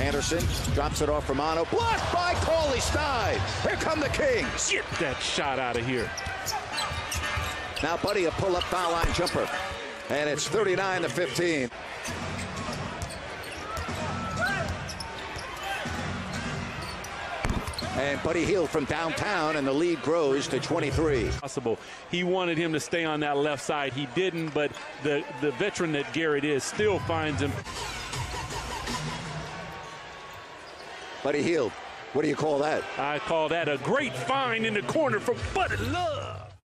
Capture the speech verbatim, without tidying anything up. Anderson drops it off Romano. Blocked by Cauley Stein. Here come the Kings. Get that shot out of here. Now Buddy, a pull-up foul line jumper. And it's thirty-nine to fifteen. And Buddy Hield from downtown, and the lead grows to twenty-three. Possible. He wanted him to stay on that left side. He didn't, but the, the veteran that Garrett is still finds him. Buddy Hield, what do you call that? I call that a great find in the corner for Buddy Love.